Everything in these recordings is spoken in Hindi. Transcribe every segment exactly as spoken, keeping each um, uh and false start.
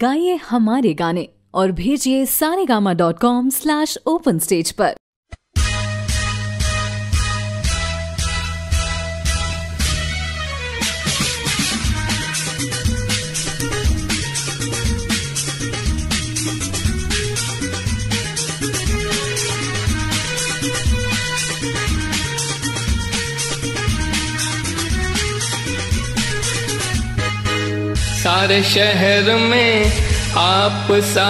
गाइए हमारे गाने और भेजिए Saregama dot com slash open stage पर। सारे शहर में आप सा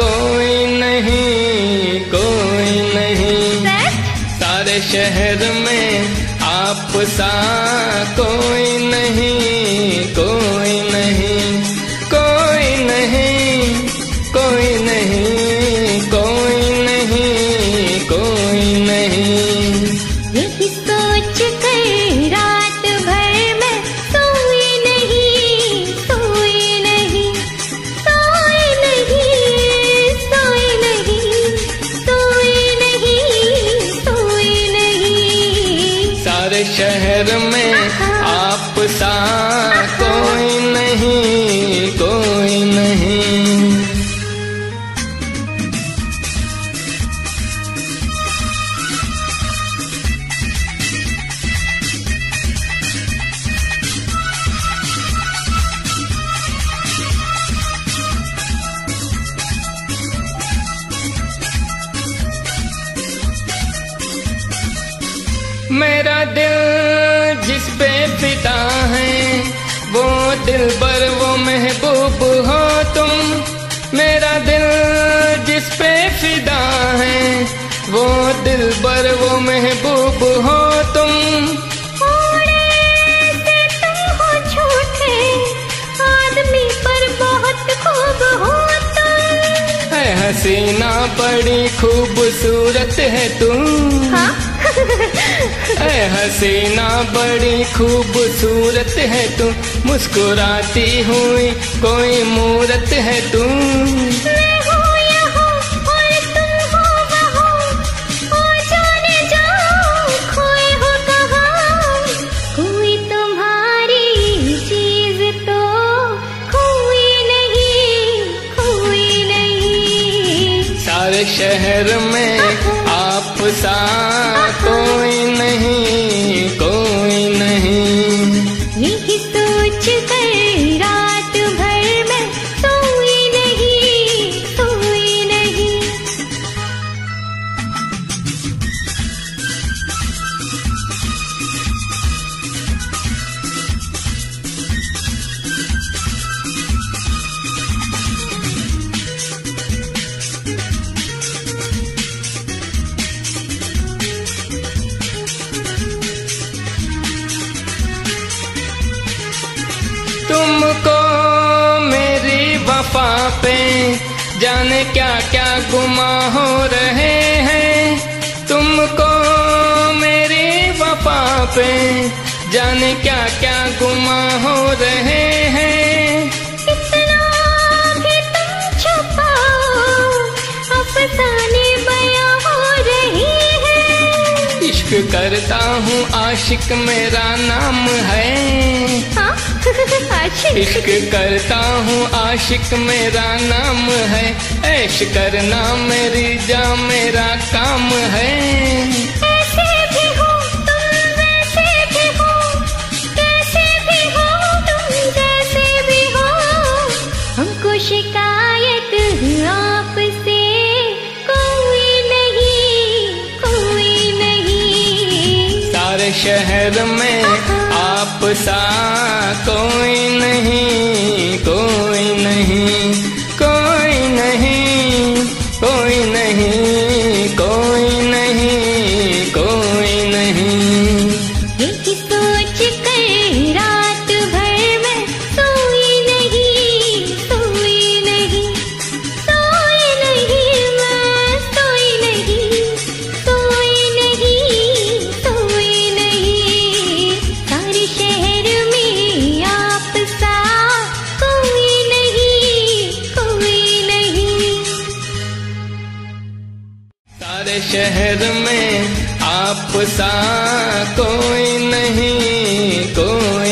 कोई नहीं, कोई नहीं। सारे शहर में आप सा कोई नहीं, कोई नहीं, कोई नहीं, कोई नहीं, कोई नहीं, कोई नहीं। यही सोच कर रात भर में सोई नहीं, सारे शहर में आप सा कोई नहीं, कोई नहीं। मेरा दिल जिस पे फिदा है वो दिलबर वो महबूब हो तुम। मेरा दिल जिस पे फिदा है वो दिलबर वो महबूब हो तुम। हसीना बड़ी खूबसूरत है तुम, हाँ? ऐ हसीना बड़ी खूबसूरत है तुम, मुस्कुराती हुई कोई मूरत है तुम। मैं हूँ यहाँ और तुम हो वहाँ, ओ जाने जाओ खोए हो कहाँ। कोई तुम्हारी चीज तो खोई नहीं, खोई नहीं। सारे शहर में आप सा कोई नहीं, कोई नहीं। यही सोच कर रात भर में सोई नहीं, सोई नहीं। तुमको मेरी वफा पे जाने क्या क्या गुमा हो रहे हैं। तुमको मेरी वफा पे जाने क्या क्या गुमा हो रहे हैं। इतना कि तुम छुपाओ अफसाने बयां हो रहे हैं। इश्क करता हूँ आशिक मेरा नाम है, हाँ? इश्क करता हूँ आशिक मेरा नाम है। ऐश करना मेरी जा मेरा काम है। ऐसे भी हो तुम वैसे भी हो, कैसे भी हो तुम जैसे भी हो। हमको शिकायत आपसे कोई नहीं, कोई नहीं। सारे शहर में आप सा कोई नहीं, कोई नहीं, कोई नहीं, कोई नहीं, कोई नहीं, कोई नहीं। यही सोच कर रात भर में सोई नहीं, सोई नहीं, सोई नहीं, मैं सोई नहीं, सोई नहीं, सोई नहीं। सारे शहर शहर में आप सा कोई नहीं, कोई